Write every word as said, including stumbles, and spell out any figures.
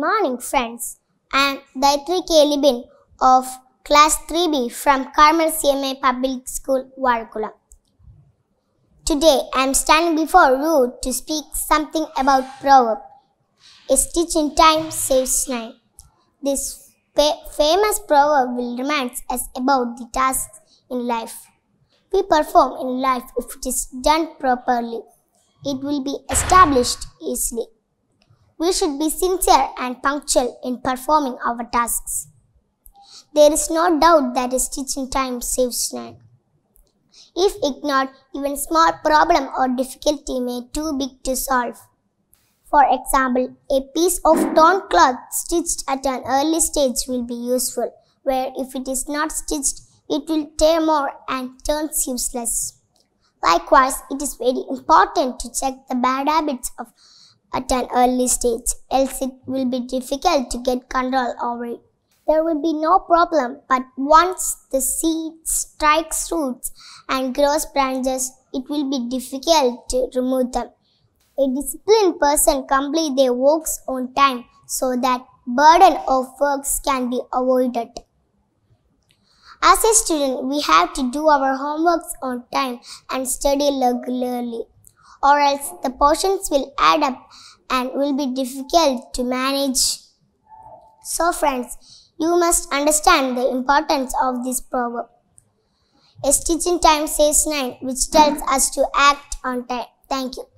Good morning, friends. I am Dhytri K. Libin of Class three B from Carmel C M A Public School, Varakula. Today, I am standing before you to speak something about proverb. A stitch in time saves nine. This fa- famous proverb will remind us about the tasks in life we perform in life. If it is done properly, it will be established easily. We should be sincere and punctual in performing our tasks. There is no doubt that a stitch in time saves nine. If ignored, even small problem or difficulty may be too big to solve. For example, a piece of torn cloth stitched at an early stage will be useful, where if it is not stitched, it will tear more and turns useless. Likewise, it is very important to check the bad habits of at an early stage, else it will be difficult to get control over it. There will be no problem, but once the seed strikes roots and grows branches, it will be difficult to remove them. A disciplined person completes their works on time so that burden of works can be avoided. As a student, we have to do our homeworks on time and study regularly, or else the portions will add up and will be difficult to manage. So friends, you must understand the importance of this proverb. A stitch in time saves nine, which tells us to act on time. Thank you.